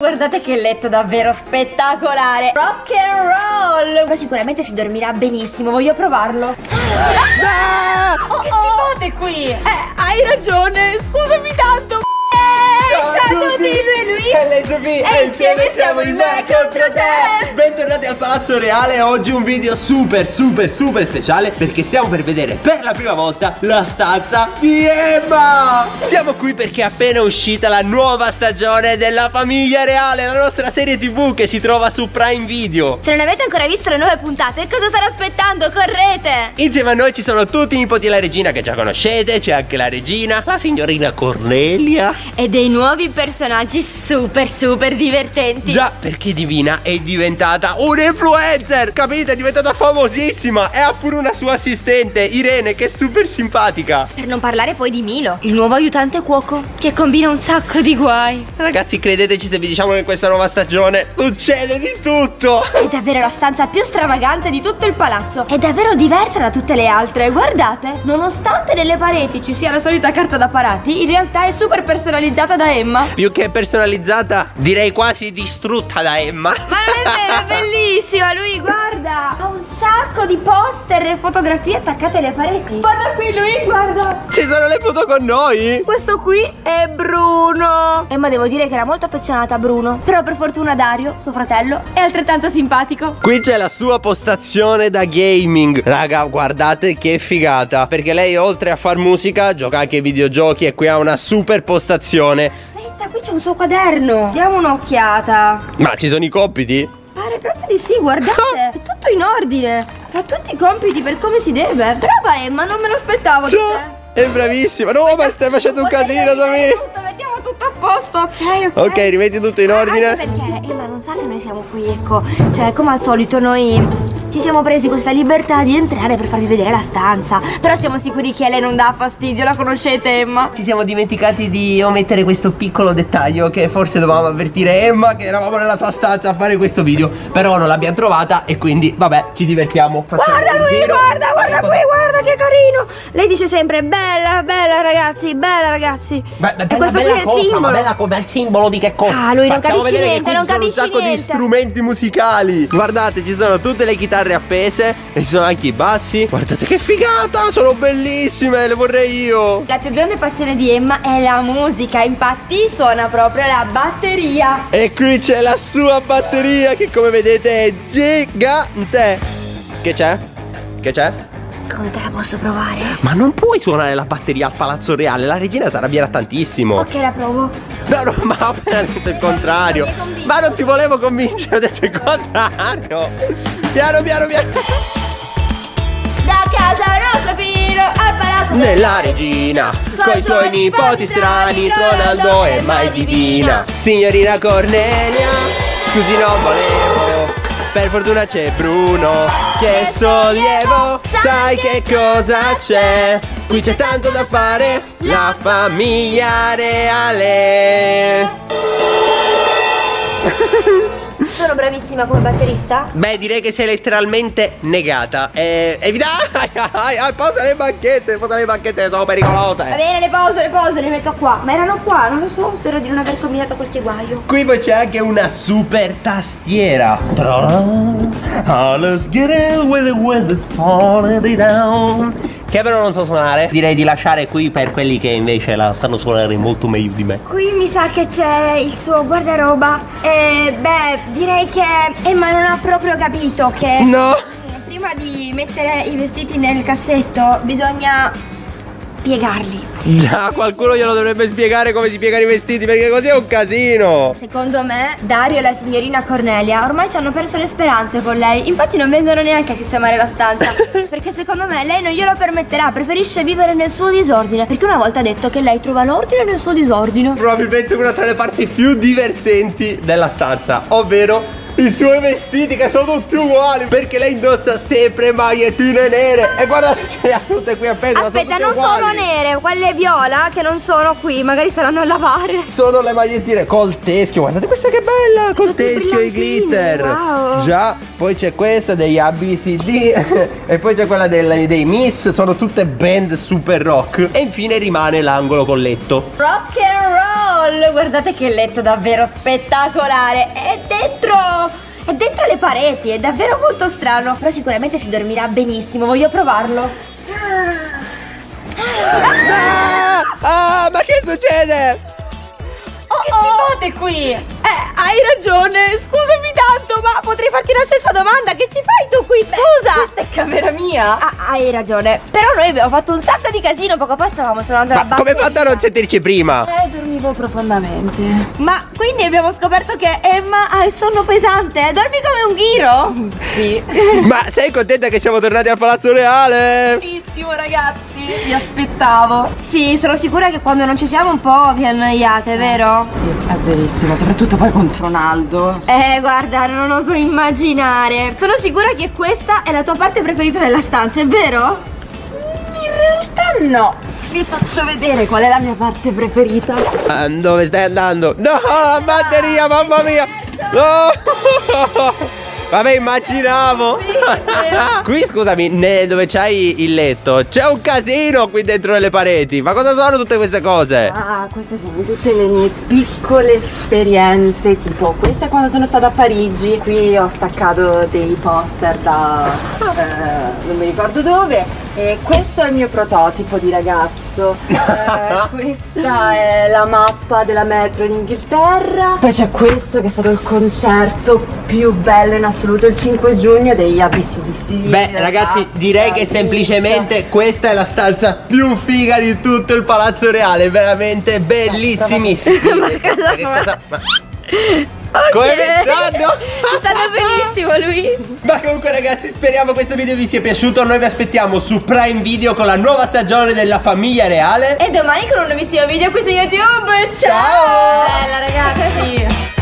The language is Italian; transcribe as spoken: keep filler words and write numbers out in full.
Guardate che letto davvero spettacolare. Rock and roll. Però sicuramente si dormirà benissimo. Voglio provarlo. Ah! No! Oh, che oh. Ci fate qui? Eh, hai ragione. Scusami tanto. Ciao, Ciao a tutti, lui e lui. E lei Sofì. E insieme siamo in Me contro Te. Bentornati al Palazzo Reale. Oggi un video super super super speciale, perché stiamo per vedere per la prima volta la stanza di Emma. Siamo qui perché è appena uscita la nuova stagione della Famiglia Reale, la nostra serie tv che si trova su Prime Video. Se non avete ancora visto le nuove puntate, cosa state aspettando? Correte! Insieme a noi ci sono tutti i nipoti della regina che già conoscete. C'è anche la regina, la signorina Cornelia e dei nuovi personaggi super super divertenti. Già, perché Divina è diventata un influencer, capite? È diventata famosissima e ha pure una sua assistente, Irene, che è super simpatica. Per non parlare poi di Milo, il nuovo aiutante cuoco, che combina un sacco di guai. Ragazzi, credeteci se vi diciamo che in questa nuova stagione succede di tutto. È davvero la stanza più stravagante di tutto il palazzo. È davvero diversa da tutte le altre. Guardate, nonostante nelle pareti ci sia la solita carta da parati, in realtà è super personalizzata da Emma. Più che personalizzata, direi quasi distrutta da Emma. Ma non è vero, è bellissima. Lui, guarda, ha un sacco di poster e fotografie attaccate alle pareti. Guarda qui, lui, guarda, ci sono le foto con noi. Questo qui è Bruno. Emma, devo dire che era molto affezionata a Bruno, però per fortuna Dario, suo fratello, è altrettanto simpatico. Qui c'è la sua postazione da gaming. Raga, guardate che figata, perché lei oltre a far musica gioca anche ai videogiochi e qui ha una super postazione. Aspetta, qui c'è un suo quaderno. Diamo un'occhiata. Ma ci sono i compiti? Pare proprio di sì, guardate. È tutto in ordine. Fa tutti i compiti per come si deve. Brava Emma, non me l'aspettavo. È bravissima. No, ma stai facendo un casino da me. Lo mettiamo tutto a posto, ok? Ok, okay, rimetti tutto in ordine. Anche perché Emma non sa che noi siamo qui, ecco. Cioè, come al solito noi ci siamo presi questa libertà di entrare per farvi vedere la stanza, però siamo sicuri che a lei non dà fastidio, la conoscete Emma? Ci siamo dimenticati di omettere questo piccolo dettaglio, che forse dovevamo avvertire Emma che eravamo nella sua stanza a fare questo video, però non l'abbiamo trovata e quindi vabbè, ci divertiamo. Guarda lui, guarda, guarda qui, guarda che carino. Lei dice sempre bella, bella ragazzi, bella ragazzi. Beh, bella, e questo bella qui cosa, è il simbolo. Ma bella come simbolo di che cosa? Ah, lui non Facciamo capisce niente, non capisce niente. Ci sono un sacco niente. di strumenti musicali. Guardate, ci sono tutte le chitarre appese e ci sono anche i bassi. Guardate che figata, sono bellissime, le vorrei io. La più grande passione di Emma è la musica, infatti suona proprio la batteria. E qui c'è la sua batteria che, come vedete, è gigante. Che c'è? Che c'è? Secondo te la posso provare? Ma non puoi suonare la batteria al Palazzo Reale, la regina si arrabbierà tantissimo. Ok, la provo. No, no, ma ho appena detto il contrario. Ma non ti volevo convincere, ho detto il contrario. Piano piano piano. Da casa rosa fino al palazzo nella regina, coi suoi nipoti strani, Ronaldo è mai divina. Signorina Cornelia, scusi non volevo, per fortuna c'è Bruno, che sollievo. Sai che cosa c'è? Qui c'è tanto da fare, la Famiglia Reale. Sono bravissima come batterista? Beh, direi che sei letteralmente negata. E eh, evita! Posa le banchette, posa le banchette, sono pericolose. Va bene, le poso, le poso, le metto qua. Ma erano qua, non lo so, spero di non aver combinato qualche guaio. Qui poi c'è anche una super tastiera. Let's get it with the wind is falling down. Che però non so suonare, direi di lasciare qui per quelli che invece la sanno suonare molto meglio di me. Qui mi sa che c'è il suo guardaroba. E beh, direi che Emma non ha proprio capito che no, prima di mettere i vestiti nel cassetto bisogna piegarli. Già, qualcuno glielo dovrebbe spiegare come si piegano i vestiti, perché così è un casino. Secondo me Dario e la signorina Cornelia ormai ci hanno perso le speranze con lei, infatti non vengono neanche a sistemare la stanza perché secondo me lei non glielo permetterà, preferisce vivere nel suo disordine, perché una volta ha detto che lei trova l'ordine nel suo disordine. Probabilmente una tra le parti più divertenti della stanza, ovvero i suoi vestiti che sono tutti uguali, perché lei indossa sempre magliettine nere. E guardate, ce le ha tutte qui appena. Aspetta, sono non uguali. sono nere, quelle viola che non sono qui, magari saranno a lavare. Sono le magliettine col teschio, guardate questa che bella col teschio e glitter, wow. Già, poi c'è questa degli A B C D e poi c'è quella dei, dei Miss, sono tutte band super rock. E infine rimane l'angolo col letto rock and roll. Guardate che letto davvero spettacolare. E dentro... è dentro le pareti, è davvero molto strano. Però sicuramente si dormirà benissimo, voglio provarlo. Ah, ah, ah, ma che succede? Oh, che oh. ci fate qui? Eh, hai ragione, scusami tanto, ma potrei farti la stessa domanda. Che ci fai tu qui, scusa? Beh, questa è camera mia. Ah, hai ragione. Però noi abbiamo fatto un sacco di casino, poco fa stavamo suonando la batteria. Come fate a non sentirci prima? Eh, dormivo profondamente. Ma quindi abbiamo scoperto che Emma ha il sonno pesante. Dormi come un ghiro? Sì. Ma sei contenta che siamo tornati al Palazzo Reale? Bellissimo, ragazzi, vi aspettavo. Sì, sono sicura che quando non ci siamo un po' vi annoiate, vero? Sì, è verissimo, soprattutto poi con Ronaldo. Eh, guarda, non oso immaginare. Sono sicura che questa è la tua parte preferita della stanza, è vero? Sì, in realtà no. Vi faccio vedere qual è la mia parte preferita. Ah, dove stai andando? No, ah, batteria, mamma mia. No. Vabbè, immaginavo. Qui, scusami, ne, dove c'hai il letto c'è un casino qui dentro nelle pareti. Ma cosa sono tutte queste cose? Ah, queste sono tutte le mie piccole esperienze. Tipo, questa è quando sono stata a Parigi. Qui ho staccato dei poster da... Eh, non mi ricordo dove. E questo è il mio prototipo di ragazzo. eh, Questa è la mappa della metro in Inghilterra. Poi c'è questo che è stato il concerto più bello in assoluto, il cinque giugno, degli A B C D. Beh, ragazzi, direi che semplicemente questa è la stanza più figa di tutto il Palazzo Reale. Veramente bellissimissima. Ma cosa fa? Okay. Come stanno? È stato bellissimo lui. Ma comunque, ragazzi, speriamo questo video vi sia piaciuto. Noi vi aspettiamo su Prime Video con la nuova stagione della Famiglia Reale. E domani con un nuovissimo video qui su YouTube. Ciao! Ciao. Bella, ragazzi.